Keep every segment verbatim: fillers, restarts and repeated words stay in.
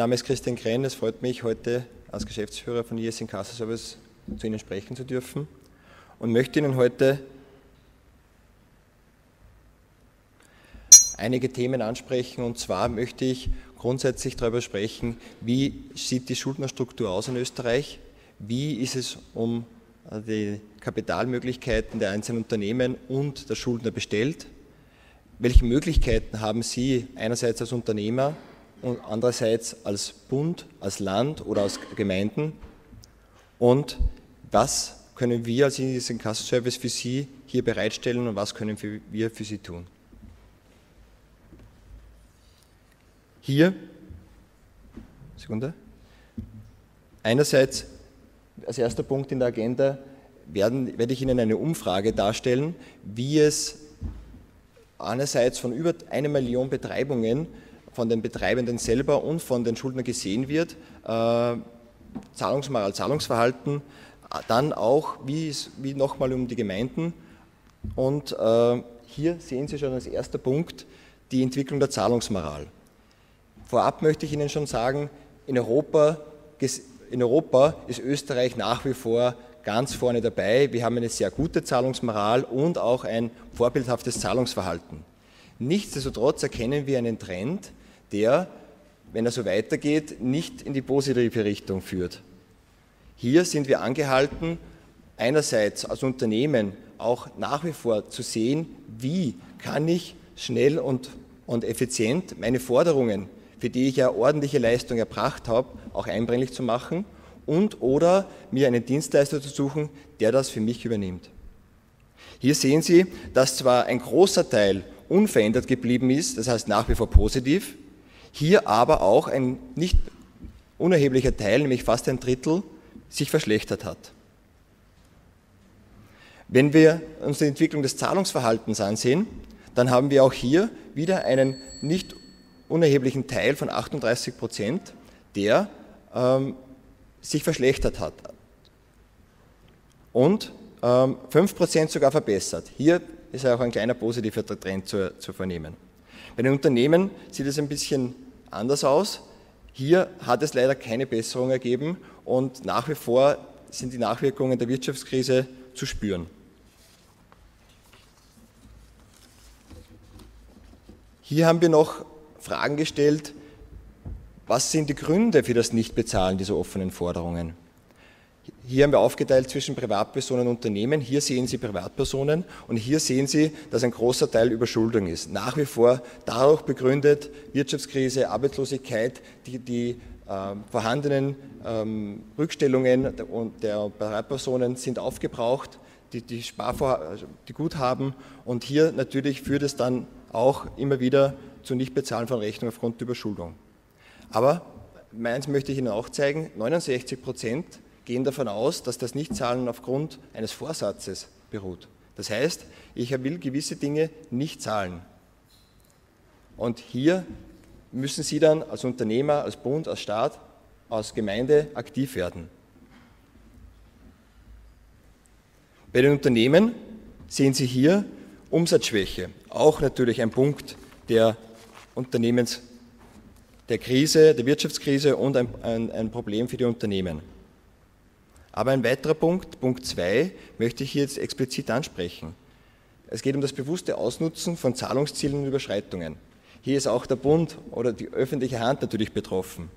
Mein Name ist Christian Kren, es freut mich, heute als Geschäftsführer von I S Inkasso Service zu Ihnen sprechen zu dürfen und möchte Ihnen heute einige Themen ansprechen, und zwar möchte ich grundsätzlich darüber sprechen, wie sieht die Schuldnerstruktur aus in Österreich, wie ist es um die Kapitalmöglichkeiten der einzelnen Unternehmen und der Schuldner bestellt, welche Möglichkeiten haben Sie einerseits als Unternehmer und andererseits als Bund, als Land oder als Gemeinden, und was können wir als I S Inkasso Service für Sie hier bereitstellen und was können wir für Sie tun. Hier, Sekunde, einerseits als erster Punkt in der Agenda werden, werde ich Ihnen eine Umfrage darstellen, wie es einerseits von über eine Million Betreibungen von den Betreibenden selber und von den Schuldnern gesehen wird, äh, Zahlungsmoral, Zahlungsverhalten, dann auch wie, wie nochmal um die Gemeinden, und äh, hier sehen Sie schon als erster Punkt die Entwicklung der Zahlungsmoral. Vorab möchte ich Ihnen schon sagen, in Europa, in Europa ist Österreich nach wie vor ganz vorne dabei. Wir haben eine sehr gute Zahlungsmoral und auch ein vorbildhaftes Zahlungsverhalten. Nichtsdestotrotz erkennen wir einen Trend, der, wenn er so weitergeht, nicht in die positive Richtung führt. Hier sind wir angehalten, einerseits als Unternehmen auch nach wie vor zu sehen, wie kann ich schnell und, und effizient meine Forderungen, für die ich ja ordentliche Leistung erbracht habe, auch einbringlich zu machen und oder mir einen Dienstleister zu suchen, der das für mich übernimmt. Hier sehen Sie, dass zwar ein großer Teil unverändert geblieben ist, das heißt nach wie vor positiv, hier aber auch ein nicht unerheblicher Teil, nämlich fast ein Drittel, sich verschlechtert hat. Wenn wir uns die Entwicklung des Zahlungsverhaltens ansehen, dann haben wir auch hier wieder einen nicht unerheblichen Teil von achtunddreißig Prozent, der ähm, sich verschlechtert hat und ähm, fünf Prozent sogar verbessert. Hier ist auch ein kleiner positiver Trend zu, zu vernehmen. Bei den Unternehmen sieht es ein bisschen anders aus. Hier hat es leider keine Besserung ergeben und nach wie vor sind die Nachwirkungen der Wirtschaftskrise zu spüren. Hier haben wir noch Fragen gestellt, was sind die Gründe für das Nichtbezahlen dieser offenen Forderungen? Hier haben wir aufgeteilt zwischen Privatpersonen und Unternehmen. Hier sehen Sie Privatpersonen und hier sehen Sie, dass ein großer Teil Überschuldung ist. Nach wie vor dadurch begründet, Wirtschaftskrise, Arbeitslosigkeit, die, die äh, vorhandenen ähm, Rückstellungen der, der Privatpersonen sind aufgebraucht, die, die, Sparvor die Guthaben, und hier natürlich führt es dann auch immer wieder zu Nichtbezahlen von Rechnungen aufgrund der Überschuldung. Aber meins möchte ich Ihnen auch zeigen, neunundsechzig Prozent gehen davon aus, dass das Nichtzahlen aufgrund eines Vorsatzes beruht. Das heißt, ich will gewisse Dinge nicht zahlen. Und hier müssen Sie dann als Unternehmer, als Bund, als Staat, als Gemeinde aktiv werden. Bei den Unternehmen sehen Sie hier Umsatzschwäche, auch natürlich ein Punkt der Unternehmens, der Krise, der Wirtschaftskrise und ein, ein, ein Problem für die Unternehmen. Aber ein weiterer Punkt, Punkt zwei, möchte ich hier jetzt explizit ansprechen. Es geht um das bewusste Ausnutzen von Zahlungszielen und Überschreitungen. Hier ist auch der Bund oder die öffentliche Hand natürlich betroffen.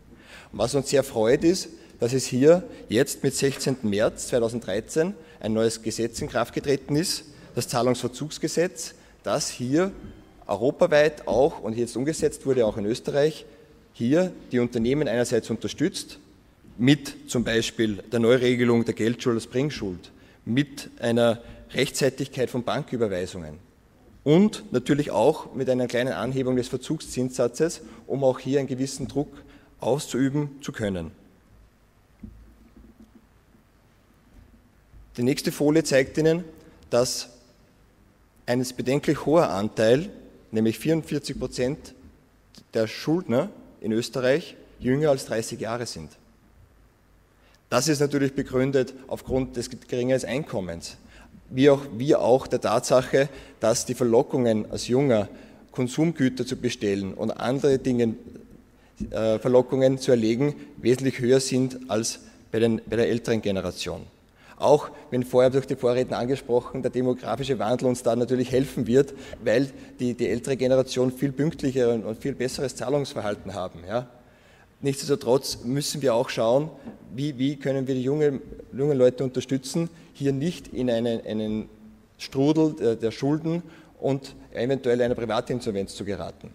Und was uns sehr freut ist, dass es hier jetzt mit sechzehnten März zweitausenddreizehn ein neues Gesetz in Kraft getreten ist, das Zahlungsverzugsgesetz, das hier europaweit auch und jetzt umgesetzt wurde, auch in Österreich, hier die Unternehmen einerseits unterstützt, mit zum Beispiel der Neuregelung der Geldschuld als Bringschuld, mit einer Rechtzeitigkeit von Banküberweisungen und natürlich auch mit einer kleinen Anhebung des Verzugszinssatzes, um auch hier einen gewissen Druck auszuüben zu können. Die nächste Folie zeigt Ihnen, dass ein bedenklich hoher Anteil, nämlich vierundvierzig Prozent der Schuldner in Österreich jünger als dreißig Jahre sind. Das ist natürlich begründet aufgrund des geringeren Einkommens, wie auch, wie auch der Tatsache, dass die Verlockungen als Junger Konsumgüter zu bestellen und andere Dinge äh, Verlockungen zu erlegen, wesentlich höher sind als bei, den, bei der älteren Generation. Auch wenn vorher durch die Vorredner angesprochen, der demografische Wandel uns da natürlich helfen wird, weil die, die ältere Generation viel pünktlicher und viel besseres Zahlungsverhalten haben. Ja. Nichtsdestotrotz müssen wir auch schauen, wie, wie können wir die jungen, jungen Leute unterstützen, hier nicht in einen, einen Strudel der, der Schulden und eventuell einer Privatinsolvenz zu geraten.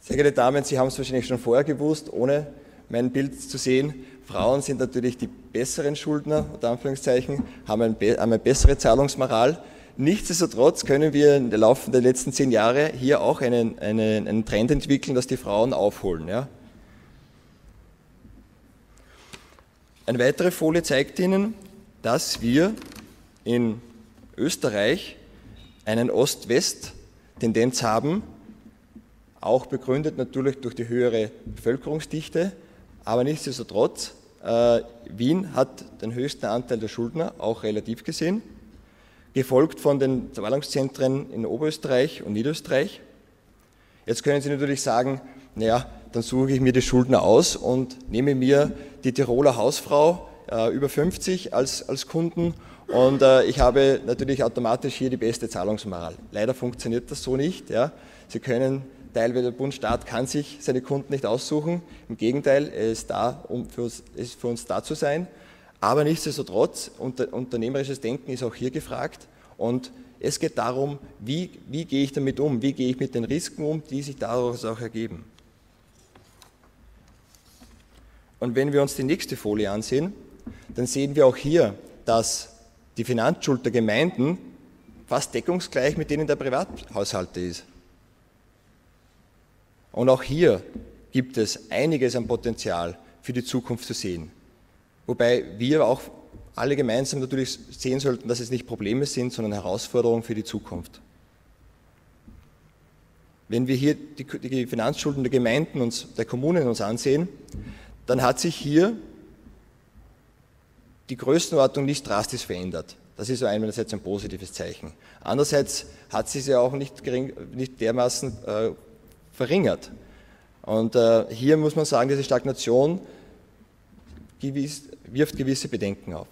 Sehr geehrte Damen, Sie haben es wahrscheinlich schon vorher gewusst, ohne mein Bild zu sehen, Frauen sind natürlich die besseren Schuldner, unter Anführungszeichen, haben eine, haben eine bessere Zahlungsmoral. Nichtsdestotrotz können wir im Laufe der letzten zehn Jahre hier auch einen, einen, einen Trend entwickeln, dass die Frauen aufholen. Ja. Eine weitere Folie zeigt Ihnen, dass wir in Österreich einen Ost-West-Tendenz haben, auch begründet natürlich durch die höhere Bevölkerungsdichte, aber nichtsdestotrotz, äh, Wien hat den höchsten Anteil der Schuldner, auch relativ gesehen, gefolgt von den Zahlungszentren in Oberösterreich und Niederösterreich. Jetzt können Sie natürlich sagen, naja, dann suche ich mir die Schuldner aus und nehme mir die Tiroler Hausfrau äh, über fünfzig als, als Kunden und äh, ich habe natürlich automatisch hier die beste Zahlungsmoral. Leider funktioniert das so nicht. Ja. Sie können Teilweise der Bundesstaat kann sich seine Kunden nicht aussuchen. Im Gegenteil, er ist da, um für uns, ist für uns da zu sein. Aber nichtsdestotrotz, unter, unternehmerisches Denken ist auch hier gefragt. Und es geht darum, wie, wie gehe ich damit um? Wie gehe ich mit den Risiken um, die sich daraus auch ergeben? Und wenn wir uns die nächste Folie ansehen, dann sehen wir auch hier, dass die Finanzschuld der Gemeinden fast deckungsgleich mit denen der Privathaushalte ist. Und auch hier gibt es einiges an Potenzial für die Zukunft zu sehen. Wobei wir auch alle gemeinsam natürlich sehen sollten, dass es nicht Probleme sind, sondern Herausforderungen für die Zukunft. Wenn wir hier die Finanzschulden der Gemeinden und der Kommunen uns ansehen, dann hat sich hier die Größenordnung nicht drastisch verändert. Das ist einerseits ein positives Zeichen. Andererseits hat sich ja auch nicht, gering, nicht dermaßen äh, verringert. Und äh, hier muss man sagen, diese Stagnation gewiss, wirft gewisse Bedenken auf.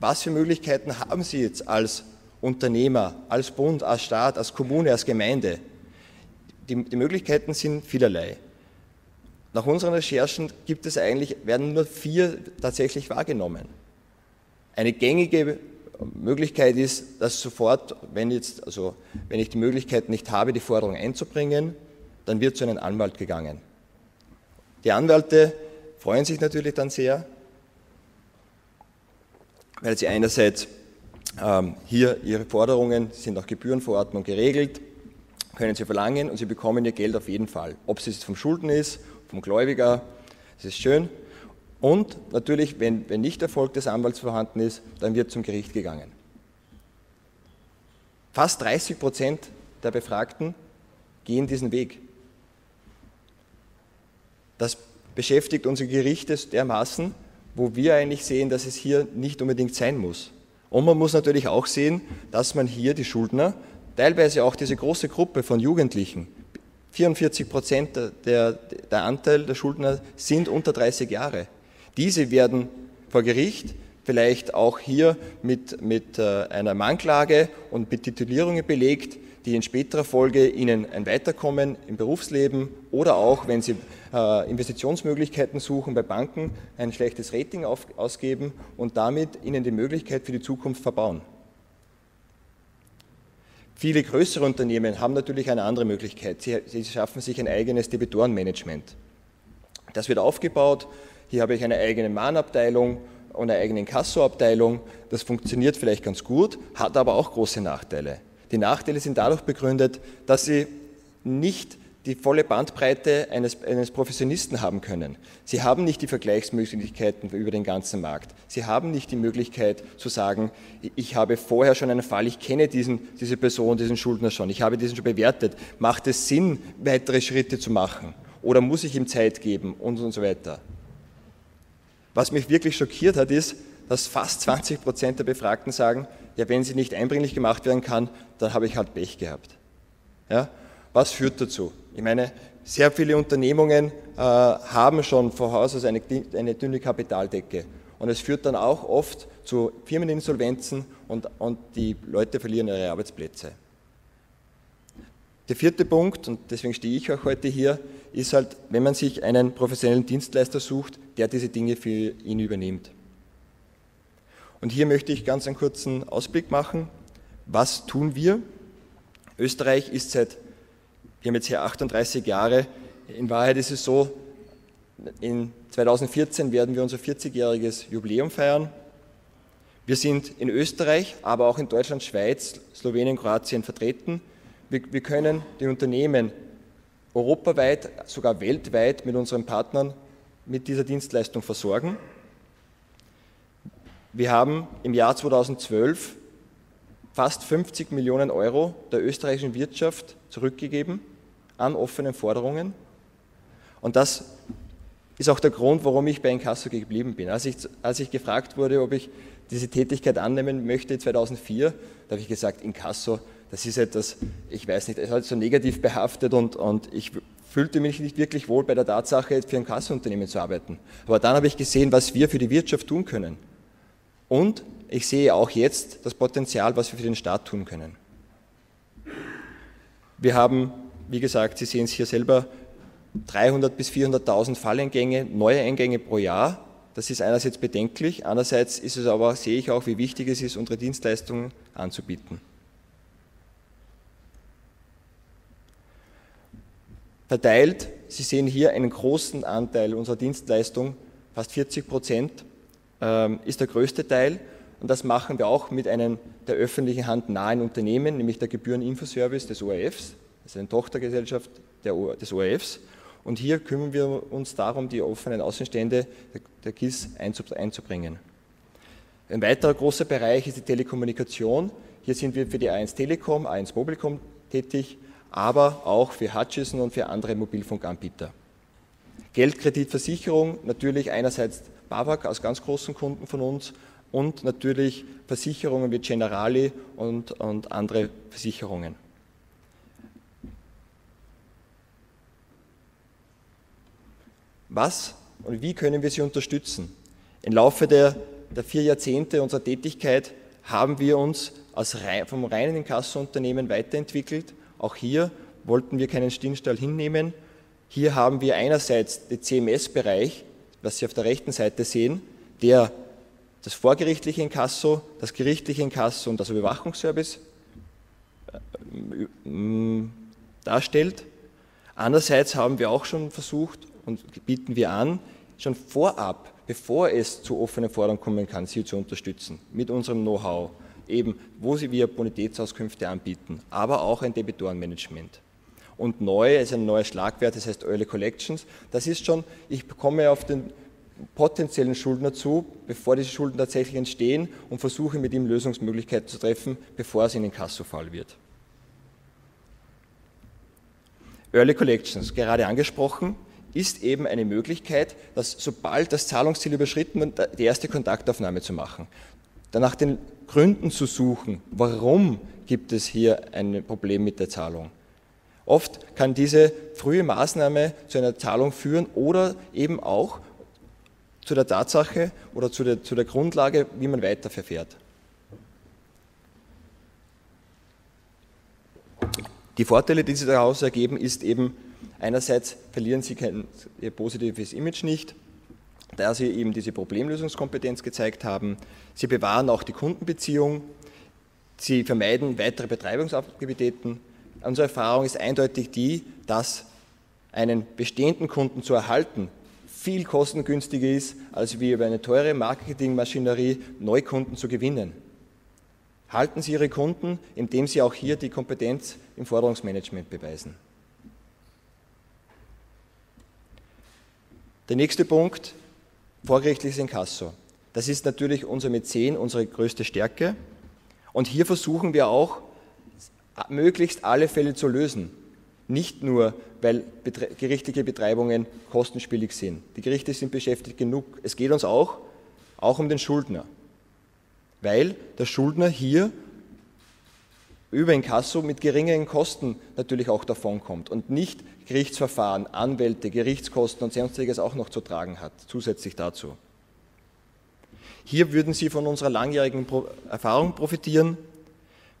Was für Möglichkeiten haben Sie jetzt als Unternehmer, als Bund, als Staat, als Kommune, als Gemeinde? Die, die Möglichkeiten sind vielerlei. Nach unseren Recherchen gibt es eigentlich, werden nur vier tatsächlich wahrgenommen. Eine gängige Möglichkeit ist, dass sofort, wenn, jetzt, also wenn ich die Möglichkeit nicht habe, die Forderung einzubringen, dann wird zu einem Anwalt gegangen. Die Anwälte freuen sich natürlich dann sehr, weil sie einerseits ähm, hier ihre Forderungen, sind nach Gebührenverordnung geregelt, können sie verlangen und sie bekommen ihr Geld auf jeden Fall. Ob es vom Schulden ist, vom Gläubiger, das ist schön. Und natürlich, wenn, wenn nicht Erfolg des Anwalts vorhanden ist, dann wird zum Gericht gegangen. Fast dreißig Prozent der Befragten gehen diesen Weg. Das beschäftigt unsere Gerichte dermaßen, wo wir eigentlich sehen, dass es hier nicht unbedingt sein muss. Und man muss natürlich auch sehen, dass man hier die Schuldner, teilweise auch diese große Gruppe von Jugendlichen, vierundvierzig Prozent der, der Anteil der Schuldner sind unter dreißig Jahre. Diese werden vor Gericht vielleicht auch hier mit, mit einer Manklage und mit Titulierungen belegt, die in späterer Folge ihnen ein Weiterkommen im Berufsleben oder auch, wenn sie äh, Investitionsmöglichkeiten suchen bei Banken, ein schlechtes Rating auf, ausgeben und damit ihnen die Möglichkeit für die Zukunft verbauen. Viele größere Unternehmen haben natürlich eine andere Möglichkeit. Sie, sie schaffen sich ein eigenes Debitorenmanagement. Das wird aufgebaut. Hier habe ich eine eigene Mahnabteilung und eine eigene Inkassoabteilung. Das funktioniert vielleicht ganz gut, hat aber auch große Nachteile. Die Nachteile sind dadurch begründet, dass Sie nicht die volle Bandbreite eines, eines Professionisten haben können. Sie haben nicht die Vergleichsmöglichkeiten über den ganzen Markt. Sie haben nicht die Möglichkeit zu sagen, ich habe vorher schon einen Fall, ich kenne diesen, diese Person, diesen Schuldner schon, ich habe diesen schon bewertet. Macht es Sinn, weitere Schritte zu machen? Oder muss ich ihm Zeit geben? Und, und so weiter. Was mich wirklich schockiert hat, ist, dass fast zwanzig Prozent der Befragten sagen, ja, wenn sie nicht einbringlich gemacht werden kann, dann habe ich halt Pech gehabt. Ja? Was führt dazu? Ich meine, sehr viele Unternehmungen äh, haben schon von Haus aus eine, eine dünne Kapitaldecke. Und es führt dann auch oft zu Firmeninsolvenzen und, und die Leute verlieren ihre Arbeitsplätze. Der vierte Punkt, und deswegen stehe ich auch heute hier, ist halt, wenn man sich einen professionellen Dienstleister sucht, der diese Dinge für ihn übernimmt. Und hier möchte ich ganz einen kurzen Ausblick machen. Was tun wir? Österreich ist seit, wir haben jetzt hier achtunddreißig Jahre, in Wahrheit ist es so, in zweitausendvierzehn werden wir unser vierzigjähriges Jubiläum feiern. Wir sind in Österreich, aber auch in Deutschland, Schweiz, Slowenien, Kroatien vertreten. Wir können die Unternehmen europaweit, sogar weltweit mit unseren Partnern mit dieser Dienstleistung versorgen. Wir haben im Jahr zweitausendzwölf fast fünfzig Millionen Euro der österreichischen Wirtschaft zurückgegeben an offenen Forderungen. Und das ist auch der Grund, warum ich bei Inkasso geblieben bin. Als ich, als ich gefragt wurde, ob ich diese Tätigkeit annehmen möchte zweitausendvier, da habe ich gesagt, Inkasso, das ist etwas, ich weiß nicht, es ist halt so negativ behaftet und, und ich fühlte mich nicht wirklich wohl bei der Tatsache, für ein Kasseunternehmen zu arbeiten. Aber dann habe ich gesehen, was wir für die Wirtschaft tun können. Und ich sehe auch jetzt das Potenzial, was wir für den Staat tun können. Wir haben, wie gesagt, Sie sehen es hier selber, dreihundert bis vierhunderttausend Falleingänge, neue Eingänge pro Jahr. Das ist einerseits bedenklich, andererseits ist es aber, sehe ich auch, wie wichtig es ist, unsere Dienstleistungen anzubieten. Verteilt, Sie sehen hier einen großen Anteil unserer Dienstleistung, fast vierzig Prozent ist der größte Teil. Und das machen wir auch mit einem der öffentlichen Hand nahen Unternehmen, nämlich der Gebühreninfoservice des O R Fs. Das ist eine Tochtergesellschaft des O R Fs. Und hier kümmern wir uns darum, die offenen Außenstände der K I S einzubringen. Ein weiterer großer Bereich ist die Telekommunikation. Hier sind wir für die A eins Telekom, A eins Mobilcom tätig, aber auch für Hutchison und für andere Mobilfunkanbieter. Geldkreditversicherung, natürlich einerseits Bawag als ganz großen Kunden von uns und natürlich Versicherungen wie Generali und, und andere Versicherungen. Was und wie können wir sie unterstützen? Im Laufe der, der vier Jahrzehnte unserer Tätigkeit haben wir uns als, vom reinen Inkassounternehmen weiterentwickelt. Auch hier wollten wir keinen Stillstand hinnehmen. Hier haben wir einerseits den C M S-Bereich, was Sie auf der rechten Seite sehen, der das vorgerichtliche Inkasso, das gerichtliche Inkasso und das Überwachungsservice darstellt. Andererseits haben wir auch schon versucht und bieten wir an, schon vorab, bevor es zu offenen Forderungen kommen kann, Sie zu unterstützen mit unserem Know-how. Eben, wo sie wir Bonitätsauskünfte anbieten, aber auch ein Debitorenmanagement. Und neu ist ein neues Schlagwort, das heißt Early Collections. Das ist schon, ich komme auf den potenziellen Schuldner zu, bevor diese Schulden tatsächlich entstehen und versuche mit ihm Lösungsmöglichkeiten zu treffen, bevor es in den Inkassofall wird. Early Collections, gerade angesprochen, ist eben eine Möglichkeit, dass sobald das Zahlungsziel überschritten wird, die erste Kontaktaufnahme zu machen. Danach den Gründen zu suchen, warum gibt es hier ein Problem mit der Zahlung. Oft kann diese frühe Maßnahme zu einer Zahlung führen oder eben auch zu der Tatsache oder zu der, zu der Grundlage, wie man weiterverfährt. Die Vorteile, die sich daraus ergeben, ist eben, einerseits verlieren Sie kein, Ihr positives Image nicht, da Sie eben diese Problemlösungskompetenz gezeigt haben. Sie bewahren auch die Kundenbeziehung. Sie vermeiden weitere Betreibungsaktivitäten. Unsere Erfahrung ist eindeutig die, dass einen bestehenden Kunden zu erhalten viel kostengünstiger ist, als wie über eine teure Marketingmaschinerie Neukunden zu gewinnen. Halten Sie Ihre Kunden, indem Sie auch hier die Kompetenz im Forderungsmanagement beweisen. Der nächste Punkt: vorgerichtliches Inkasso. Das ist natürlich unser Mäzen, unsere größte Stärke. Und hier versuchen wir auch, möglichst alle Fälle zu lösen. Nicht nur, weil gerichtliche Betreibungen kostenspielig sind. Die Gerichte sind beschäftigt genug. Es geht uns auch, auch um den Schuldner. Weil der Schuldner hier über Inkasso mit geringeren Kosten natürlich auch davonkommt und nicht Gerichtsverfahren, Anwälte, Gerichtskosten und sonstiges auch noch zu tragen hat, zusätzlich dazu. Hier würden Sie von unserer langjährigen Erfahrung profitieren.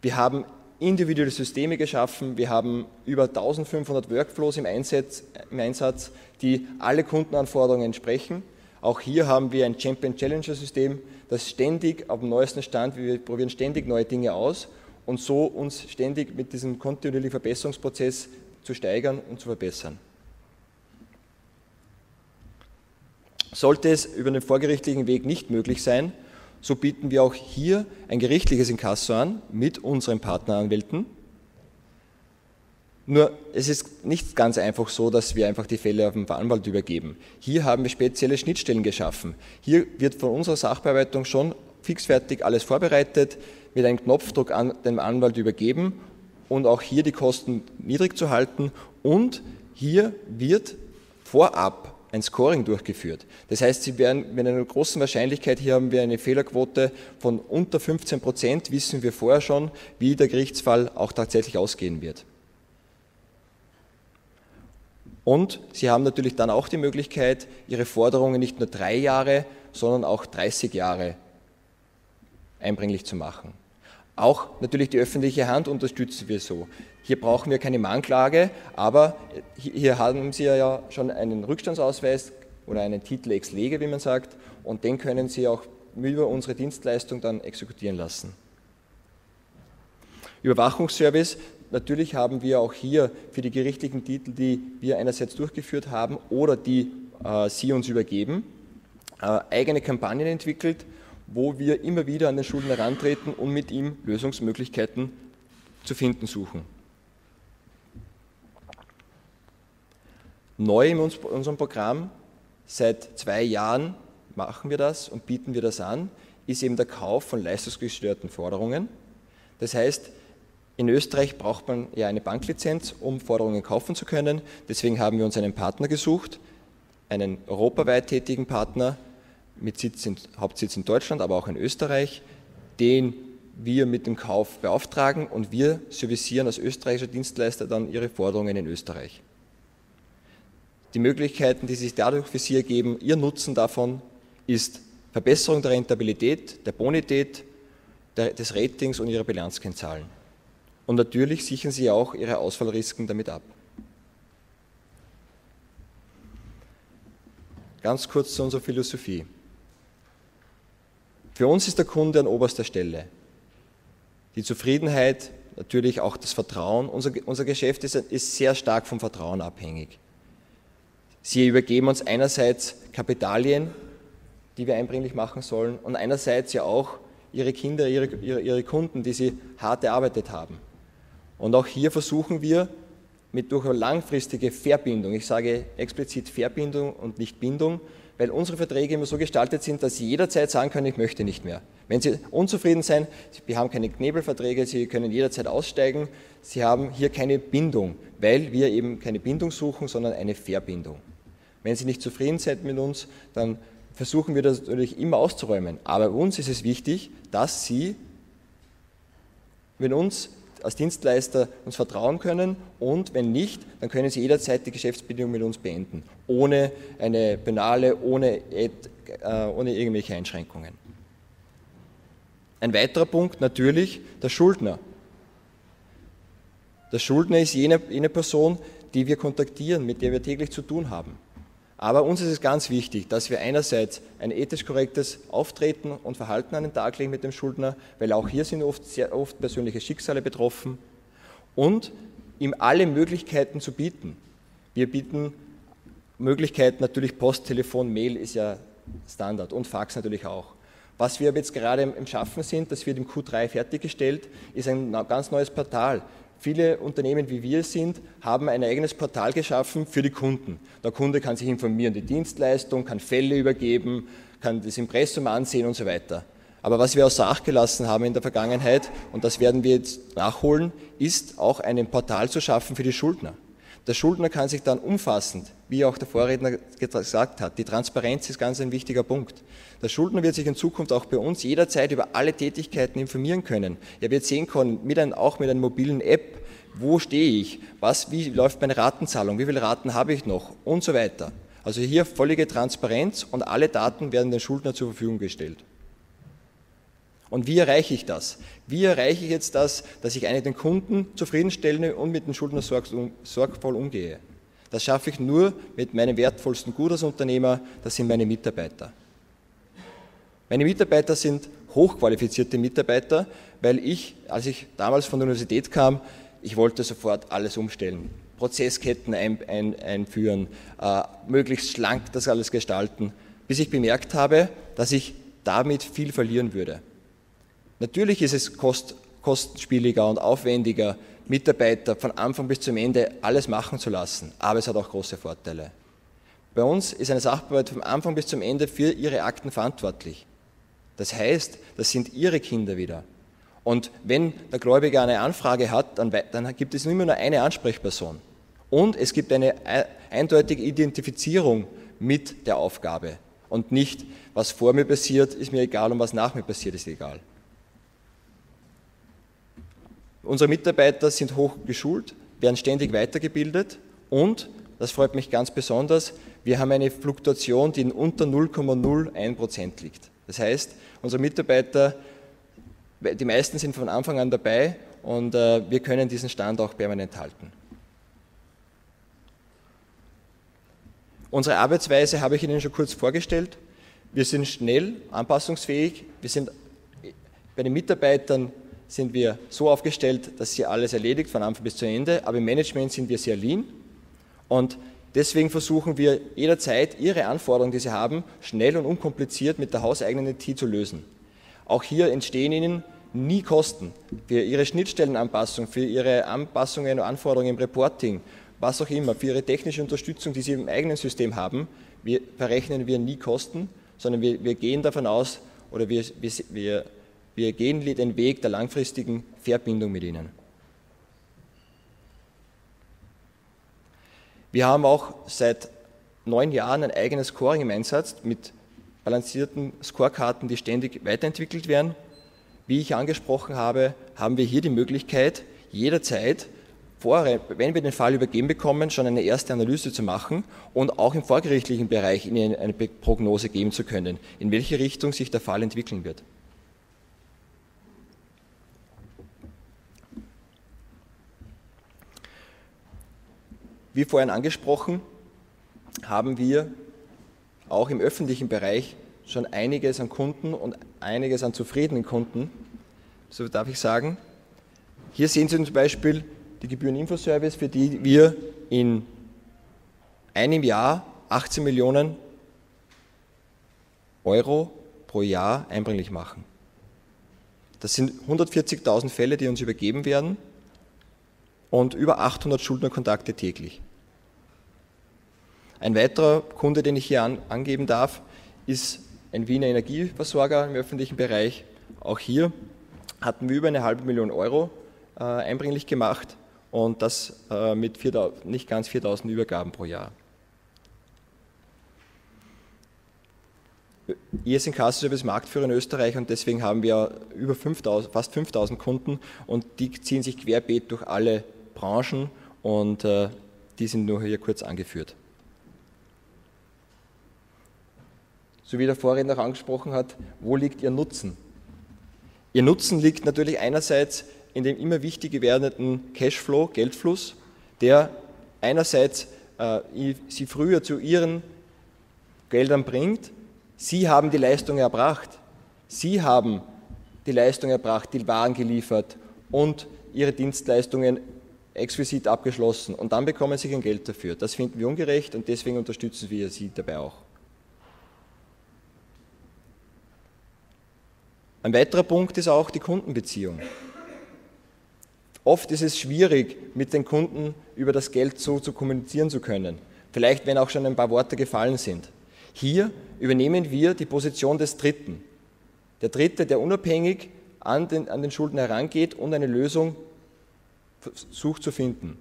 Wir haben individuelle Systeme geschaffen, wir haben über eintausendfünfhundert Workflows im Einsatz, im Einsatz, die alle Kundenanforderungen entsprechen. Auch hier haben wir ein Champion-Challenger-System, das ständig auf dem neuesten Stand, wir probieren ständig neue Dinge aus, und so uns ständig mit diesem kontinuierlichen Verbesserungsprozess zu steigern und zu verbessern. Sollte es über den vorgerichtlichen Weg nicht möglich sein, so bieten wir auch hier ein gerichtliches Inkasso an mit unseren Partneranwälten. Nur es ist nicht ganz einfach so, dass wir einfach die Fälle auf den Anwalt übergeben. Hier haben wir spezielle Schnittstellen geschaffen. Hier wird von unserer Sachbearbeitung schon fixfertig alles vorbereitet, mit einem Knopfdruck an den Anwalt übergeben und auch hier die Kosten niedrig zu halten, und hier wird vorab ein Scoring durchgeführt. Das heißt, Sie werden mit einer großen Wahrscheinlichkeit, hier haben wir eine Fehlerquote von unter fünfzehn Prozent, wissen wir vorher schon, wie der Gerichtsfall auch tatsächlich ausgehen wird. Und Sie haben natürlich dann auch die Möglichkeit, Ihre Forderungen nicht nur drei Jahre, sondern auch dreißig Jahre einbringlich zu machen. Auch natürlich die öffentliche Hand unterstützen wir so. Hier brauchen wir keine Mahnklage, aber hier haben Sie ja schon einen Rückstandsausweis oder einen Titel ex lege, wie man sagt, und den können Sie auch über unsere Dienstleistung dann exekutieren lassen. Überwachungsservice. Natürlich haben wir auch hier für die gerichtlichen Titel, die wir einerseits durchgeführt haben oder die äh, Sie uns übergeben, äh, eigene Kampagnen entwickelt, wo wir immer wieder an den Schuldner herantreten und mit ihm Lösungsmöglichkeiten zu finden suchen. Neu in unserem Programm, seit zwei Jahren machen wir das und bieten wir das an, ist eben der Kauf von leistungsgestörten Forderungen. Das heißt, in Österreich braucht man ja eine Banklizenz, um Forderungen kaufen zu können. Deswegen haben wir uns einen Partner gesucht, einen europaweit tätigen Partner, mit Sitz in, Hauptsitz in Deutschland, aber auch in Österreich, den wir mit dem Kauf beauftragen, und wir servicieren als österreichischer Dienstleister dann Ihre Forderungen in Österreich. Die Möglichkeiten, die sich dadurch für Sie ergeben, Ihr Nutzen davon ist Verbesserung der Rentabilität, der Bonität, der, des Ratings und Ihrer Bilanzkennzahlen. Und natürlich sichern Sie auch Ihre Ausfallrisiken damit ab. Ganz kurz zu unserer Philosophie. Für uns ist der Kunde an oberster Stelle. Die Zufriedenheit, natürlich auch das Vertrauen. Unser, unser Geschäft ist, ist sehr stark vom Vertrauen abhängig. Sie übergeben uns einerseits Kapitalien, die wir einbringlich machen sollen, und einerseits ja auch Ihre Kinder, ihre, ihre, ihre Kunden, die Sie hart erarbeitet haben. Und auch hier versuchen wir, mit durch eine langfristige Verbindung, ich sage explizit Verbindung und nicht Bindung, weil unsere Verträge immer so gestaltet sind, dass Sie jederzeit sagen können, ich möchte nicht mehr. Wenn Sie unzufrieden sind, wir haben keine Knebelverträge, Sie können jederzeit aussteigen, Sie haben hier keine Bindung, weil wir eben keine Bindung suchen, sondern eine Verbindung. Wenn Sie nicht zufrieden sind mit uns, dann versuchen wir das natürlich immer auszuräumen. Aber uns ist es wichtig, dass Sie mit uns als Dienstleister uns vertrauen können, und wenn nicht, dann können Sie jederzeit die Geschäftsbedingungen mit uns beenden, ohne eine Penale, ohne, äh, ohne irgendwelche Einschränkungen. Ein weiterer Punkt natürlich der Schuldner. Der Schuldner ist jene, jene Person, die wir kontaktieren, mit der wir täglich zu tun haben. Aber uns ist es ganz wichtig, dass wir einerseits ein ethisch korrektes Auftreten und Verhalten an den Tag legen mit dem Schuldner, weil auch hier sind oft sehr oft persönliche Schicksale betroffen, und ihm alle Möglichkeiten zu bieten. Wir bieten Möglichkeiten, natürlich Post, Telefon, Mail ist ja Standard, und Fax natürlich auch. Was wir jetzt gerade im Schaffen sind, das wird im Q drei fertiggestellt, ist ein ganz neues Portal. Viele Unternehmen, wie wir sind, haben ein eigenes Portal geschaffen für die Kunden. Der Kunde kann sich informieren, die Dienstleistung, kann Fälle übergeben, kann das Impressum ansehen und so weiter. Aber was wir außer Acht gelassen haben in der Vergangenheit, und das werden wir jetzt nachholen, ist auch ein Portal zu schaffen für die Schuldner. Der Schuldner kann sich dann umfassend, wie auch der Vorredner gesagt hat, die Transparenz ist ganz ein wichtiger Punkt. Der Schuldner wird sich in Zukunft auch bei uns jederzeit über alle Tätigkeiten informieren können. Er wird sehen können, mit einem, auch mit einer mobilen App, wo stehe ich, was, wie läuft meine Ratenzahlung, wie viele Raten habe ich noch und so weiter. Also hier völlige Transparenz und alle Daten werden dem Schuldner zur Verfügung gestellt. Und wie erreiche ich das? Wie erreiche ich jetzt das, dass ich eigentlich den Kunden zufriedenstelle und mit dem Schuldner sorgvoll umgehe? Das schaffe ich nur mit meinem wertvollsten Gut als Unternehmer, das sind meine Mitarbeiter. Meine Mitarbeiter sind hochqualifizierte Mitarbeiter, weil ich, als ich damals von der Universität kam, ich wollte sofort alles umstellen. Prozessketten ein, ein, einführen, äh, möglichst schlank das alles gestalten, bis ich bemerkt habe, dass ich damit viel verlieren würde. Natürlich ist es kost, kostenspieliger und aufwendiger, Mitarbeiter von Anfang bis zum Ende alles machen zu lassen, aber es hat auch große Vorteile. Bei uns ist eine Sachbearbeiter vom Anfang bis zum Ende für ihre Akten verantwortlich. Das heißt, das sind ihre Kinder wieder. Und wenn der Gläubiger eine Anfrage hat, dann, dann gibt es immer nur eine Ansprechperson. Und es gibt eine eindeutige Identifizierung mit der Aufgabe. Und nicht, was vor mir passiert, ist mir egal und was nach mir passiert, ist egal. Unsere Mitarbeiter sind hoch geschult, werden ständig weitergebildet und, das freut mich ganz besonders, wir haben eine Fluktuation, die in unter null Komma null eins Prozent liegt. Das heißt, unsere Mitarbeiter, die meisten sind von Anfang an dabei und äh, wir können diesen Stand auch permanent halten. Unsere Arbeitsweise habe ich Ihnen schon kurz vorgestellt. Wir sind schnell, anpassungsfähig. Wir sind bei den Mitarbeitern sind wir so aufgestellt, dass sie alles erledigt, von Anfang bis zu Ende. Aber im Management sind wir sehr lean und deswegen versuchen wir jederzeit, ihre Anforderungen, die sie haben, schnell und unkompliziert mit der hauseigenen I T zu lösen. Auch hier entstehen Ihnen nie Kosten für Ihre Schnittstellenanpassung, für Ihre Anpassungen und Anforderungen im Reporting, was auch immer, für Ihre technische Unterstützung, die Sie im eigenen System haben, wir verrechnen wir nie Kosten, sondern wir, wir gehen davon aus oder wir, wir, wir gehen den Weg der langfristigen Verbindung mit Ihnen. Wir haben auch seit neun Jahren ein eigenes Scoring im Einsatz mit balancierten Scorekarten, die ständig weiterentwickelt werden. Wie ich angesprochen habe, haben wir hier die Möglichkeit, jederzeit, vor, wenn wir den Fall übergeben bekommen, schon eine erste Analyse zu machen und auch im vorgerichtlichen Bereich Ihnen eine Prognose geben zu können, in welche Richtung sich der Fall entwickeln wird. Wie vorhin angesprochen, haben wir auch im öffentlichen Bereich schon einiges an Kunden und einiges an zufriedenen Kunden, so darf ich sagen. Hier sehen Sie zum Beispiel die Gebühreninfoservice, für die wir in einem Jahr achtzehn Millionen Euro pro Jahr einbringlich machen. Das sind hundertvierzigtausend Fälle, die uns übergeben werden und über achthundert Schuldnerkontakte täglich. Ein weiterer Kunde, den ich hier an, angeben darf, ist ein Wiener Energieversorger im öffentlichen Bereich. Auch hier hatten wir über eine halbe Million Euro äh, einbringlich gemacht und das äh, mit vier, nicht ganz viertausend Übergaben pro Jahr. I S Inkasso Service Marktführer in Österreich und deswegen haben wir über fünftausend, fast fünftausend Kunden und die ziehen sich querbeet durch alle Branchen und äh, die sind nur hier kurz angeführt. So wie der Vorredner angesprochen hat, wo liegt Ihr Nutzen? Ihr Nutzen liegt natürlich einerseits in dem immer wichtiger werdenden Cashflow, Geldfluss, der einerseits äh, Sie früher zu Ihren Geldern bringt. Sie haben die Leistung erbracht. Sie haben die Leistung erbracht, die Waren geliefert und Ihre Dienstleistungen exquisit abgeschlossen. Und dann bekommen Sie kein Geld dafür. Das finden wir ungerecht und deswegen unterstützen wir Sie dabei auch. Ein weiterer Punkt ist auch die Kundenbeziehung. Oft ist es schwierig, mit den Kunden über das Geld so zu kommunizieren zu können. Vielleicht, wenn auch schon ein paar Worte gefallen sind. Hier übernehmen wir die Position des Dritten. Der Dritte, der unabhängig an den, an den Schuldner herangeht und eine Lösung versucht zu finden.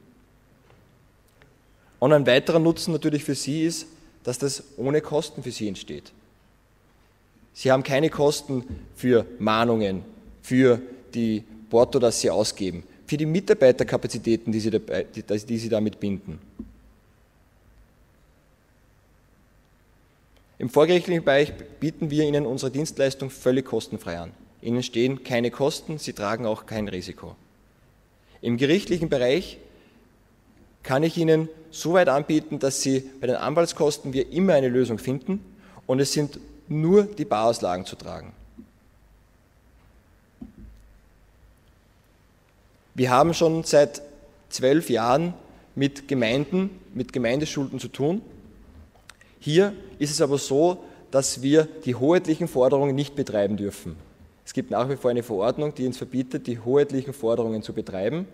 Und ein weiterer Nutzen natürlich für Sie ist, dass das ohne Kosten für Sie entsteht. Sie haben keine Kosten für Mahnungen, für die Porto, das Sie ausgeben, für die Mitarbeiterkapazitäten, die Sie, dabei, die, die Sie damit binden. Im vorgerichtlichen Bereich bieten wir Ihnen unsere Dienstleistung völlig kostenfrei an. Ihnen stehen keine Kosten, Sie tragen auch kein Risiko. Im gerichtlichen Bereich kann ich Ihnen so weit anbieten, dass Sie bei den Anwaltskosten wir immer eine Lösung finden und es sind nur die Barauslagen zu tragen. Wir haben schon seit zwölf Jahren mit Gemeinden, mit Gemeindeschulden zu tun. Hier ist es aber so, dass wir die hoheitlichen Forderungen nicht betreiben dürfen. Es gibt nach wie vor eine Verordnung, die uns verbietet, die hoheitlichen Forderungen zu betreiben.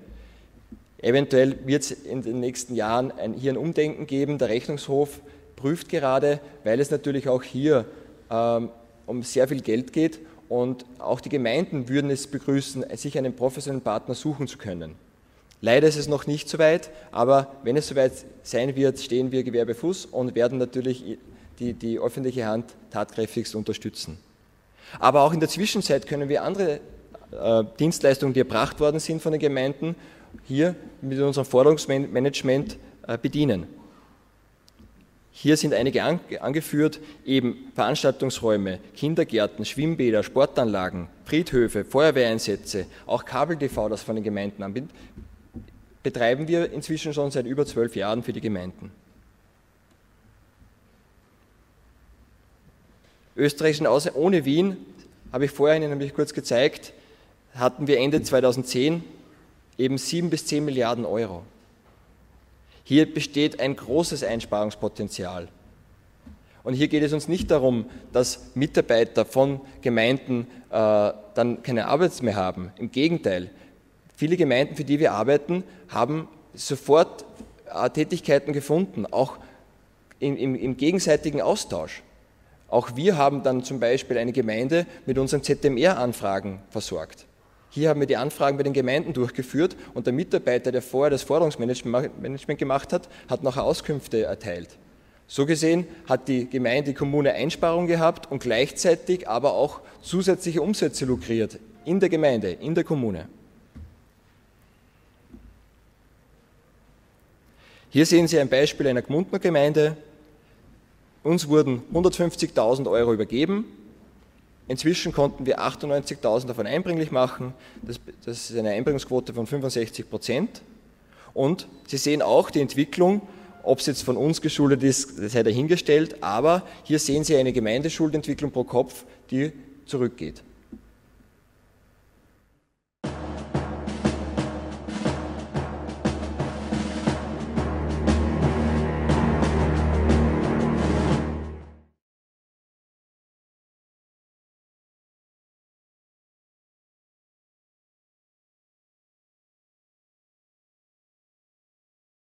Eventuell wird es in den nächsten Jahren ein, hier ein Umdenken geben. Der Rechnungshof prüft gerade, weil es natürlich auch hier ähm, um sehr viel Geld geht und auch die Gemeinden würden es begrüßen, sich einen professionellen Partner suchen zu können. Leider ist es noch nicht so weit, aber wenn es soweit sein wird, stehen wir Gewerbefuß und werden natürlich die, die öffentliche Hand tatkräftigst unterstützen. Aber auch in der Zwischenzeit können wir andere äh, Dienstleistungen, die erbracht worden sind von den Gemeinden, hier mit unserem Forderungsmanagement äh, bedienen. Hier sind einige angeführt, eben Veranstaltungsräume, Kindergärten, Schwimmbäder, Sportanlagen, Friedhöfe, Feuerwehreinsätze, auch Kabel-T V, das von den Gemeinden anbietet, betreiben wir inzwischen schon seit über zwölf Jahren für die Gemeinden. Österreichischen Ausland ohne Wien, habe ich vorher Ihnen nämlich kurz gezeigt, hatten wir Ende zweitausendzehn eben sieben bis zehn Milliarden Euro. Hier besteht ein großes Einsparungspotenzial. Und hier geht es uns nicht darum, dass Mitarbeiter von Gemeinden äh, dann keine Arbeit mehr haben. Im Gegenteil, viele Gemeinden, für die wir arbeiten, haben sofort äh, Tätigkeiten gefunden, auch im, im, im gegenseitigen Austausch. Auch wir haben dann zum Beispiel eine Gemeinde mit unseren Z M R-Anfragen versorgt. Hier haben wir die Anfragen bei den Gemeinden durchgeführt und der Mitarbeiter, der vorher das Forderungsmanagement gemacht hat, hat nachher Auskünfte erteilt. So gesehen hat die Gemeinde, die Kommune Einsparungen gehabt und gleichzeitig aber auch zusätzliche Umsätze lukriert in der Gemeinde, in der Kommune. Hier sehen Sie ein Beispiel einer Gmundner Gemeinde. Uns wurden hundertfünfzigtausend Euro übergeben. Inzwischen konnten wir achtundneunzigtausend davon einbringlich machen, das, das ist eine Einbringungsquote von fünfundsechzig Prozent. Und Sie sehen auch die Entwicklung, ob es jetzt von uns geschuldet ist, sei dahingestellt, aber hier sehen Sie eine Gemeindeschuldenentwicklung pro Kopf, die zurückgeht.